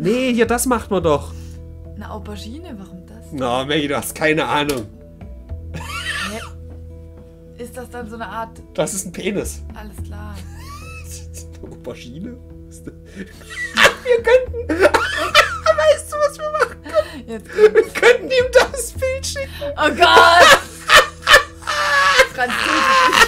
Nee, hier, das macht man doch. Eine Aubergine, warum das? Na, Maggie, du hast keine Ahnung. Hä? Ist das dann so eine Art... Das ist ein Penis. Alles klar. Ist das eine Aubergine? Wir könnten... Weißt du, was wir machen können? Jetzt wir könnten ihm das Bild schicken. Oh Gott! Französisch.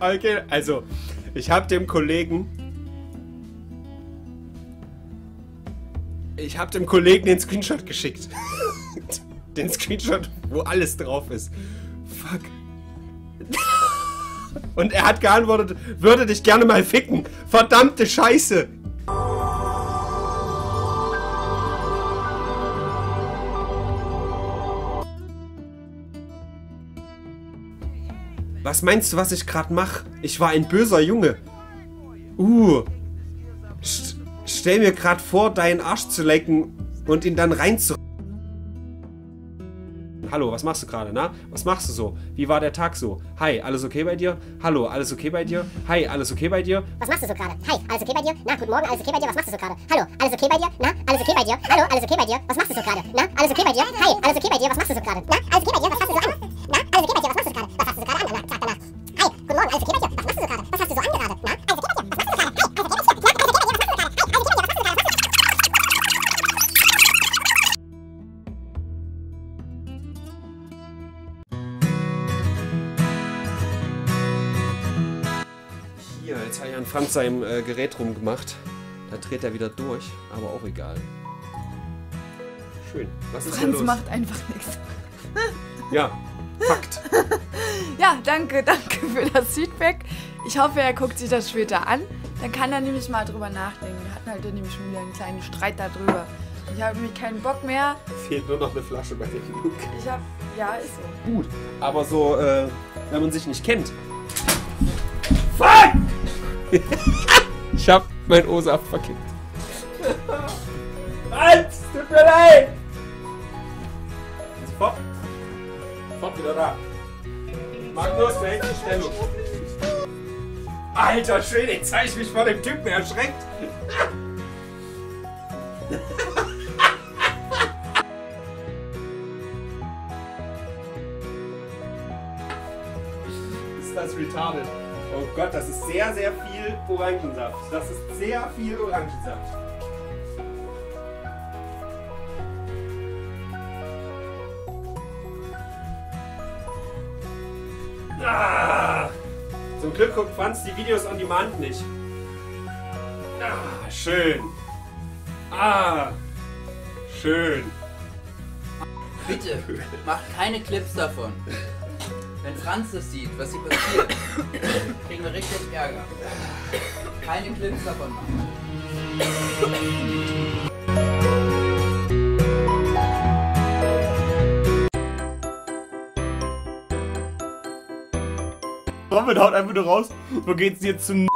Okay, also, ich habe dem Kollegen... Ich habe dem Kollegen den Screenshot geschickt. Den Screenshot, wo alles drauf ist. Fuck. Und er hat geantwortet, würde dich gerne mal ficken. Verdammte Scheiße. Was meinst du, was ich gerade mache? Ich war ein böser Junge. Stell mir gerade vor, deinen Arsch zu lecken und ihn dann reinzu... Hallo, was machst du gerade, na? Was machst du so? Wie war der Tag so? Hi, alles okay bei dir? Hallo, alles okay bei dir? Hi, alles okay bei dir? Was machst du so gerade? Hi, alles okay bei dir? Na, guten Morgen, alles okay bei dir? Was machst du so gerade? Hallo, alles okay bei dir? Na, alles okay bei dir? Hallo, alles okay bei dir? Was machst du so gerade? Na, alles okay bei dir? Hi, alles okay bei dir? Was machst du so gerade? Na, alles okay bei dir? Was machst du so an? Na, alles okay bei dir? Was machst du so gerade? Was hast du so gerade an? Na, sag danach. Hi, guten Morgen, alles okay bei dir? Was machst du so gerade? Was hast du so an gerade? Na? Jetzt habe ich an Franz seinem Gerät rumgemacht. Da dreht er wieder durch, aber auch egal. Schön. Was ist denn los? Franz macht einfach nichts. Ja, Fakt. Ja, danke für das Feedback. Ich hoffe, er guckt sich das später an. Dann kann er nämlich mal drüber nachdenken. Wir hatten halt nämlich schon wieder einen kleinen Streit darüber. Ich habe nämlich keinen Bock mehr. Fehlt nur noch eine Flasche bei dem Look. Ich habe, ja, ist so. Gut, aber so, wenn man sich nicht kennt. Fuck! Ich hab mein O-Saft verkippt. Alter, tut mir leid! Sofort. Sofort wieder da. Magnus, behält die Stellung. Alter Schwede, jetzt hab ich mich vor dem Typen erschreckt. Ist das retarded? Oh Gott, das ist sehr, sehr viel Orangensaft. Das ist sehr viel Orangensaft. Ah! Zum Glück guckt Franz die Videos on demand nicht. Ah, schön. Ah, schön. Bitte, macht keine Clips davon. Wenn Franz das sieht, was hier passiert, kriegen wir richtig Ärger. Keine Clips davon machen. Robin haut einfach nur raus, wo geht's dir zum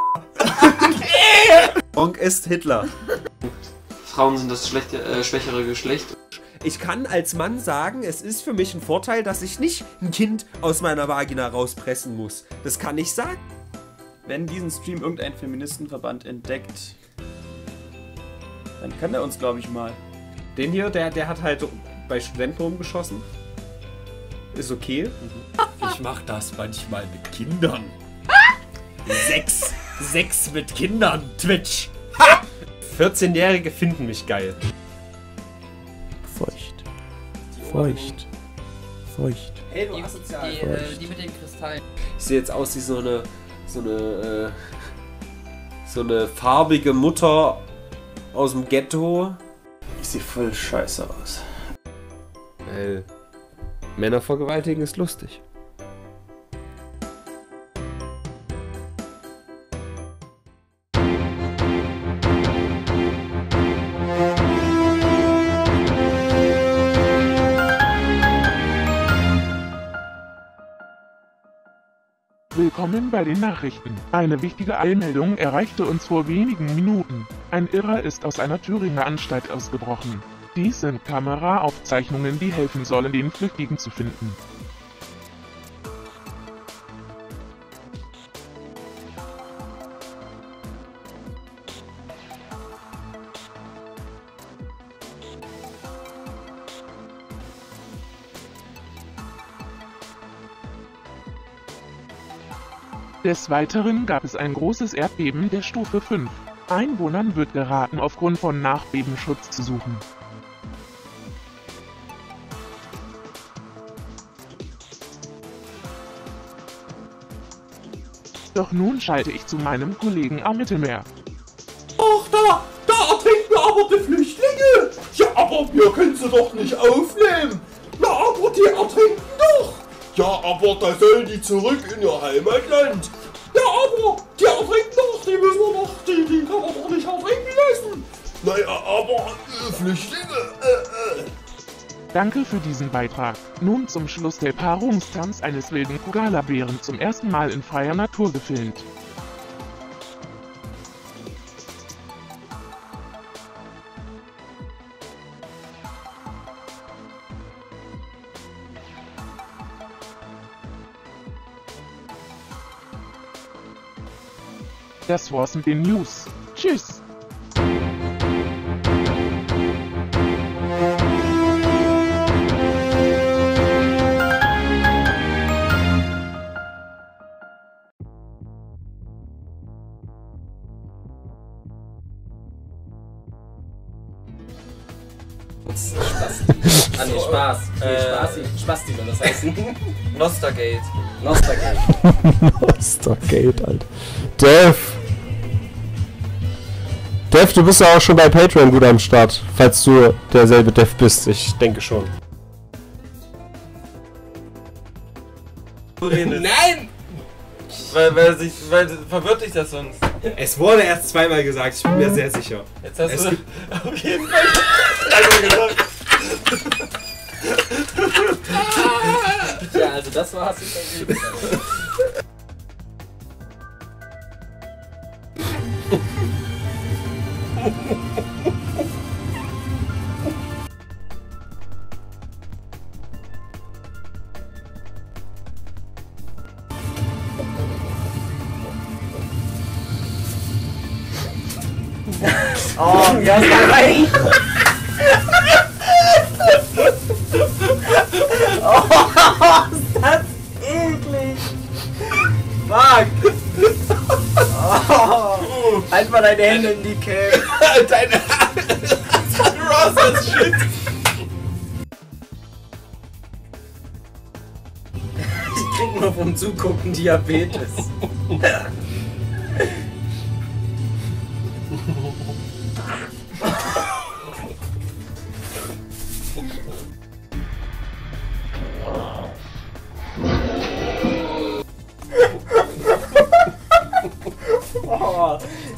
Honk ist Hitler. Frauen sind das schwächere Geschlecht. Ich kann als Mann sagen, es ist für mich ein Vorteil, dass ich nicht ein Kind aus meiner Vagina rauspressen muss. Das kann ich sagen. Wenn diesen Stream irgendein Feministenverband entdeckt, dann kann der uns, glaube ich, mal. Den hier, der hat halt bei Studenten rumgeschossen. Ist okay. Ich mache das manchmal mit Kindern. 6 mit Kindern, Twitch. 14-Jährige finden mich geil. Feucht. Hey, du asozial. Die mit den Kristallen. Ich sehe jetzt aus wie so eine So eine farbige Mutter aus dem Ghetto. Ich sehe voll scheiße aus. Weil Männer vergewaltigen ist lustig. Willkommen bei den Nachrichten. Eine wichtige Eilmeldung erreichte uns vor wenigen Minuten. Ein Irrer ist aus einer Thüringer Anstalt ausgebrochen. Dies sind Kameraaufzeichnungen, die helfen sollen, den Flüchtigen zu finden. Des Weiteren gab es ein großes Erdbeben der Stufe 5. Einwohnern wird geraten, aufgrund von Nachbebenschutz zu suchen. Doch nun schalte ich zu meinem Kollegen am Mittelmeer. Ach da ertrinken wir aber die Flüchtlinge! Ja, aber wir können sie doch nicht aufnehmen! Na, aber die ertrinken doch! Ja, aber da sollen die zurück in ihr Heimatland. Ja, aber die ertrinken doch, die müssen wir doch, die kann man doch nicht ertrinken lassen. Naja, aber Flüchtlinge, Danke für diesen Beitrag. Nun zum Schluss der Paarungstanz eines wilden Kogalabären, zum ersten Mal in freier Natur gefilmt. Das war's mit den News. Tschüss! Spasti soll das heißen. Nostergate. Nostergate, Alter. Dev, du bist ja auch schon bei Patreon gut am Start, falls du derselbe Dev bist. Ich denke schon. Nein! Weil verwirrt dich das sonst. Es wurde erst zweimal gesagt, ich bin mir sehr sicher. Jetzt hast du auf jeden Fall einmal gesagt. Ja, also das war's. Oh, ja, rein! Oh, ist das eklig! Fuck! Oh, halt mal deine Hände in die Cam! Deine Ross, das Shit! Ich krieg nur vom Zugucken Diabetes.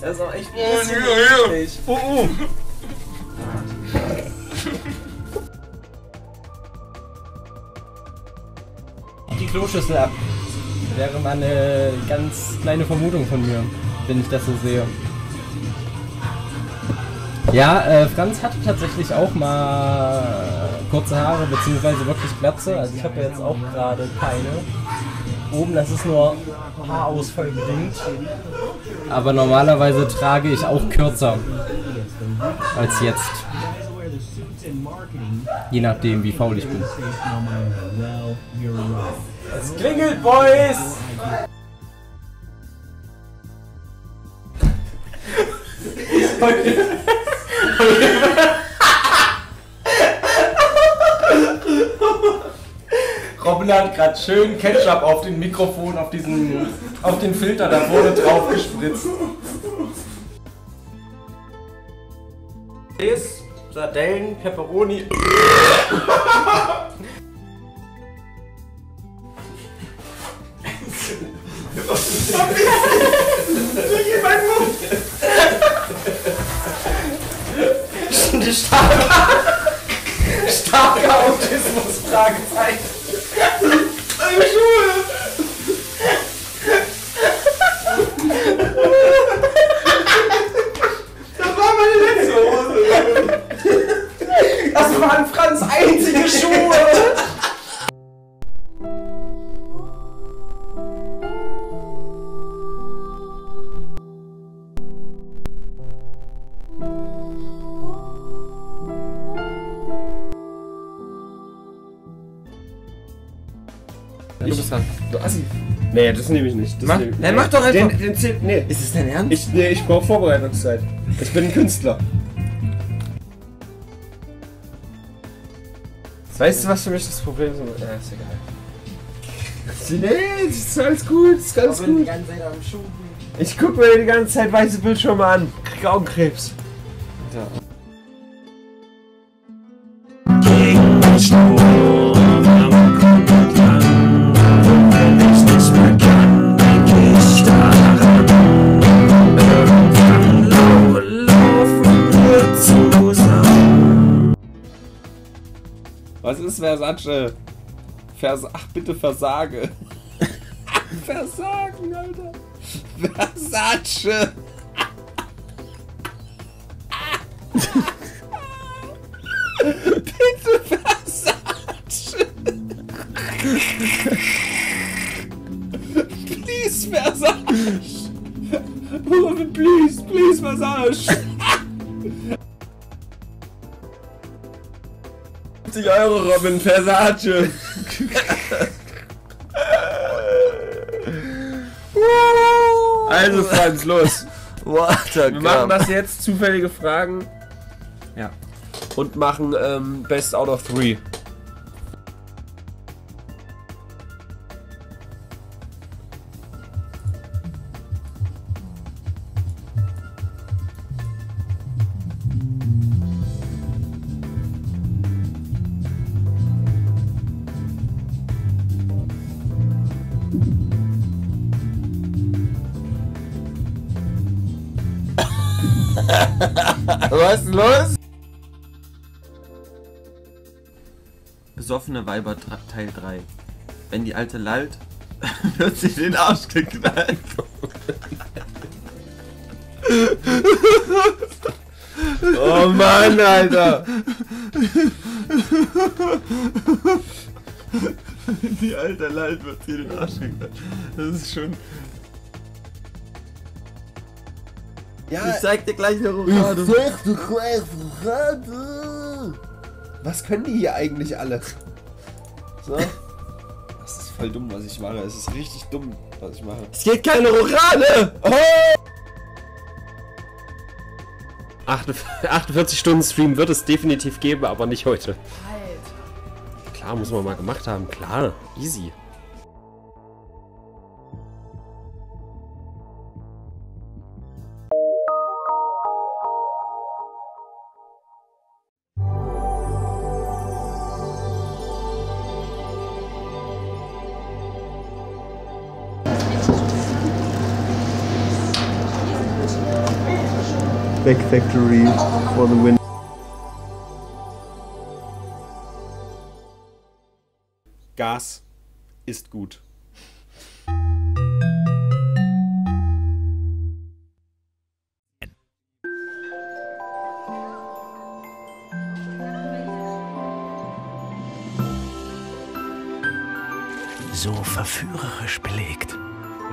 Das ist auch echt witzig. Oh. Die Kloschüssel ab. Das wäre mal eine ganz kleine Vermutung von mir, wenn ich das so sehe. Ja, Franz hatte tatsächlich auch mal kurze Haare, beziehungsweise wirklich Glatze. Also ich habe ja jetzt auch gerade keine. Oben, das ist nur Haarausfall bedingt. Aber normalerweise trage ich auch kürzer als jetzt. Je nachdem, wie faul ich bin. Es klingelt, Boys! Robin hat gerade schön Ketchup auf den Mikrofon, auf den Filter da vorne drauf gespritzt. Reis, Sardellen, Pepperoni. Starker Autismus, Fragezeichen. Eine Schuhe. Das war meine letzte Hose. Das waren Franz' einzige Schuhe. Du bist dran. Du Assi. Nee, das nehme ich nicht. Mach doch einfach. Nee. Ist es dein Ernst? Ich brauche Vorbereitungszeit. Ich bin ein Künstler. Weißt du, was für mich das Problem ist? Ja, ist egal. Nee, das ist alles gut. Das ist ganz gut. Die ganze Zeit am Schuh. Ich gucke mir die ganze Zeit weiße Bildschirme an. Krieg Augenkrebs. Was ist Versace? Ach bitte versage. Versagen, Alter. Versace. Bitte Versace. Please Versace. Robin, please Versace. 50 € Robin, Versace! Also Franz, los! Wir machen das jetzt, zufällige Fragen. Ja. Und machen Best Out of 3. Was ist los? Besoffene Weiber Teil 3. Wenn die Alte lallt, wird sie den Arsch geknallt. Oh Mann, Alter! Wenn die Alte lallt, wird sie den Arsch geknallt. Das ist schon... Ja, ich zeig dir gleich eine Roulade. Was können die hier eigentlich alle? So. Das ist voll dumm, was ich mache. Es ist richtig dumm, was ich mache. Es geht keine Roulade! Oh! 48 Stunden Stream wird es definitiv geben, aber nicht heute. Alter. Klar, muss man mal gemacht haben. Klar, easy. Back Factory for the win. Gas ist gut. So verführerisch belegt,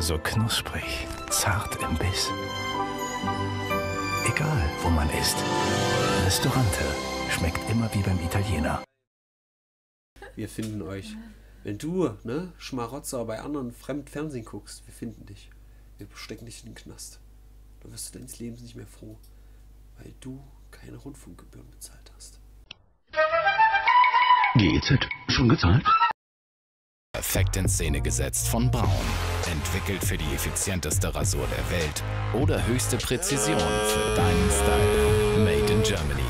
so knusprig, zart im Biss. Egal, wo man ist. Restaurante schmeckt immer wie beim Italiener. Wir finden euch. Wenn du, ne, Schmarotzer bei anderen Fremdfernsehen guckst, wir finden dich. Wir stecken dich in den Knast. Dann wirst du deines Lebens nicht mehr froh, weil du keine Rundfunkgebühren bezahlt hast. GEZ, schon gezahlt? Perfekt in Szene gesetzt von Braun. Entwickelt für die effizienteste Rasur der Welt oder höchste Präzision für deinen Style. Made in Germany.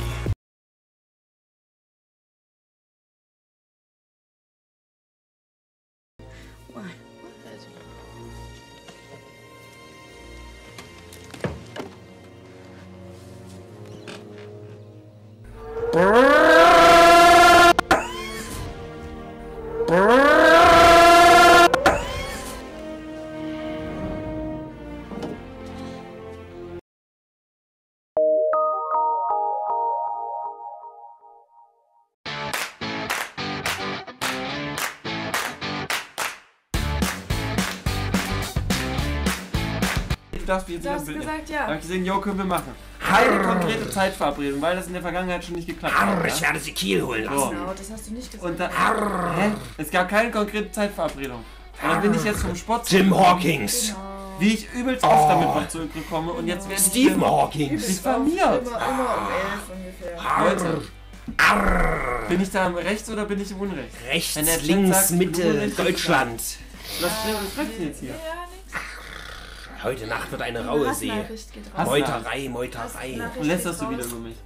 du darfst mich jetzt nicht mehr gesagt, ja. Da habe ich gesehen, jo, können wir machen. Keine konkrete Zeitverabredung, weil das in der Vergangenheit schon nicht geklappt hat. Ich werde sie Kiel holen lassen. Genau, das hast du nicht gesagt. Und da, es gab keine konkrete Zeitverabredung. Und dann bin ich jetzt vom Sport. Tim Hawkins. Genau. Wie ich übelst oft damit zurückgekommen und jetzt werde ich... Stephen Hawking! Sie ist vermehrt! Immer um 11 ungefähr. Leute, bin ich da rechts oder bin ich im Unrecht? Rechts, links, sagt, Mitte, Unrecht, Deutschland. Was schreibt denn jetzt hier? Ja, heute Nacht wird eine raue See. Meuterei, Meuterei. Und lästerst du wieder über mich?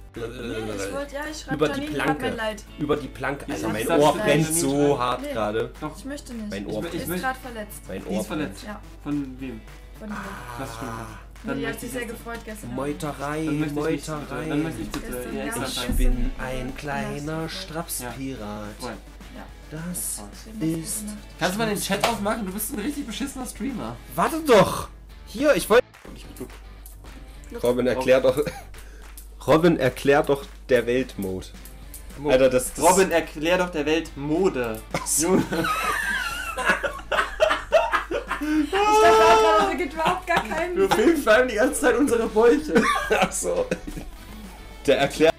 Ich über die Planke. Über die Planke. Also mein Ohr brennt so hart gerade. Ich möchte nicht. Mein Ohr ist gerade verletzt. Mein Ohr ist verletzt. Von wem? Von mir. Das stimmt. Die hat sich sehr gefreut gestern. Meuterei, Meuterei. Ich bin ein kleiner Strapspirat. Das ist... Kannst du mal den Chat aufmachen? Du bist ein richtig beschissener Streamer. Warte doch! Hier, ich wollte... Robin, erklär doch der Weltmode. Alter, das... Robin, erklär doch der Weltmode. Junge. Ich dachte, da gibt überhaupt gar keinen. Wir filmen vor allem die ganze Zeit unsere Bäuche. Achso. Der erklärt.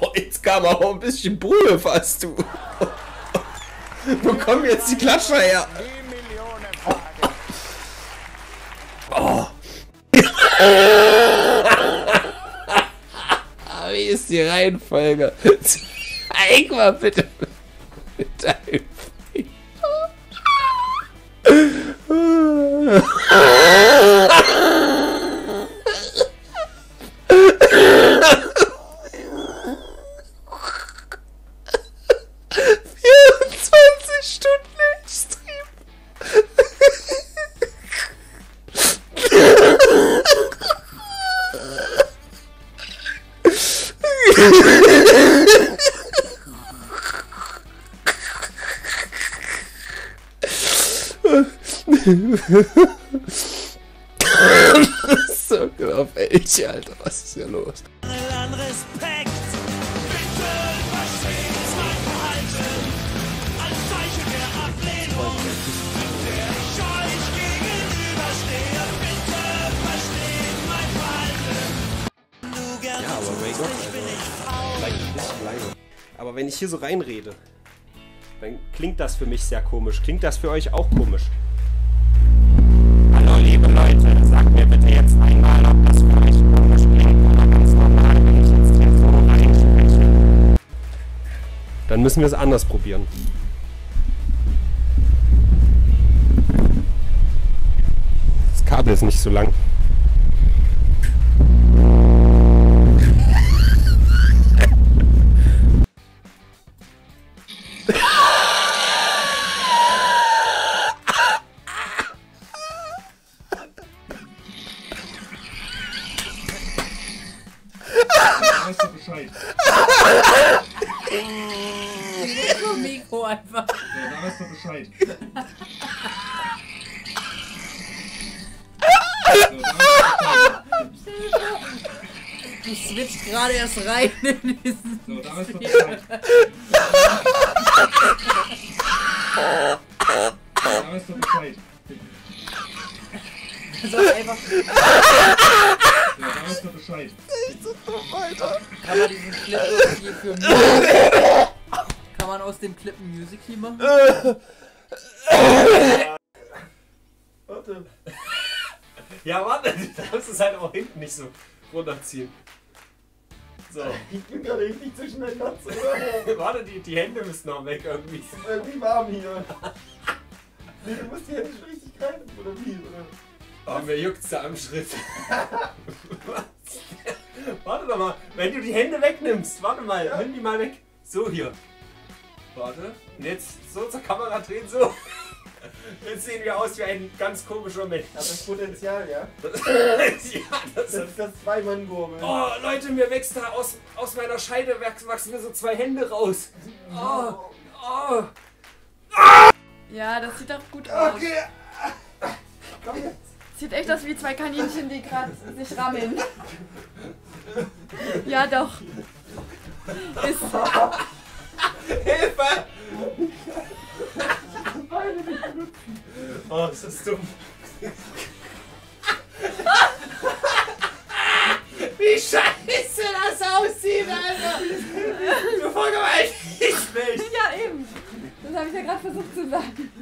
Oh, jetzt kam auch ein bisschen Brühe fast, du. Wo kommen jetzt die Klatscher her? Oh. Wie ist die Reihenfolge? Zeig mal bitte. So genau, welche, Alter, was ist hier los? Respekt! Bitte versteht's mein Verhalten! Als Zeichen der Ablehnung, der ich euch gegenüberstehe. Bitte versteht mein Verhalten! Du gern, ja, aber mein Gott, ich bin nicht leise. Aber wenn ich hier so reinrede, dann klingt das für mich sehr komisch. Klingt das für euch auch komisch? Hallo liebe Leute, sagt mir bitte jetzt einmal, ob das für euch komisch klingt oder ganz normal, wenn ich jetzt hier so reinspreche. Dann müssen wir es anders probieren. Das Kabel ist nicht so lang. Du switcht gerade erst rein in diesen. So, da ist Bescheid. Da ist Bescheid. So, einfach. Da ist Bescheid. Nicht so dumm, Alter. Kann man diesen Clip hier für Musik? Kann man aus dem Clip ein Music hier machen? Warte. Ja, warte, du darfst es halt auch hinten nicht so runterziehen. So. Ich bin gerade richtig zwischen der Katze. Warte, die Hände müssen noch weg irgendwie. Es ist irgendwie warm hier. Nee, du musst die Hände schon richtig rein, oder wie? Oh, mir juckt's da am Schritt. Warte doch mal, wenn du die Hände wegnimmst, warte mal, ja. Nimm die mal weg. So hier. Warte. Und jetzt so zur Kamera drehen, so. Jetzt sehen wir aus wie ein ganz komischer Mensch. Das ist Potenzial, ja? Ja, das ist zwei Mann-Gurmel. Oh, Leute, mir wächst da aus meiner Scheide wachsen mir so zwei Hände raus. Oh, oh. Ja, das sieht doch gut aus. Okay. Komm jetzt. Sieht echt aus wie zwei Kaninchen, die gerade sich rammeln. Ja, doch. Hilfe! Beine mit Knüpfen. Oh, ist das dumm. Wie scheiße das aussieht, Alter! Du vollkommen nicht schlecht! Ja, eben! Das habe ich ja gerade versucht zu sagen.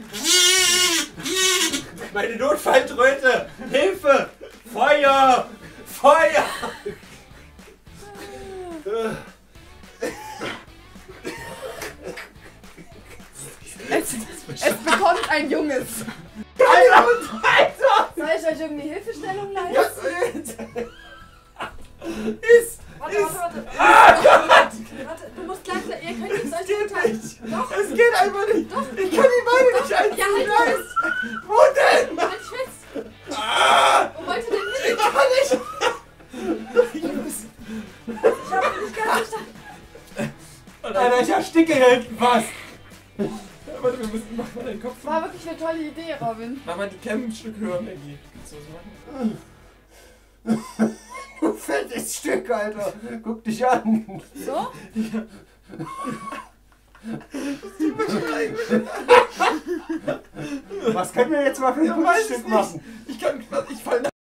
Meine Notfalltröte! Hilfe! Feuer! Feuer! Es bekommt ein Junges! Alter! Alter! Soll ich euch irgendeine Hilfestellung leisten? Ja, Warte. Ah, Gott! Warte, du musst gleich... Ihr könnt jetzt euch mitteilen. Doch. Es geht einfach nicht. Doch. Ich kann die Beine nicht einziehen. Ja, halt fest. Wo denn? Halt dich fest. Ah. Wo wollt ihr denn hin? Ich kann nicht. Ich hab nicht ganz verstanden. Alter, ich ersticke hier hinten fast. Warte, wir müssen... Mach mal deinen Kopf. War wirklich eine tolle Idee, Robin. Mach mal die Cam ein Stück höher, Maggie. Kannst du was machen? Du fettes Stück, Alter! Guck dich an! So? Ja. Was können wir jetzt mal für ein Kunststück machen? Ich kann... Ich fall nach...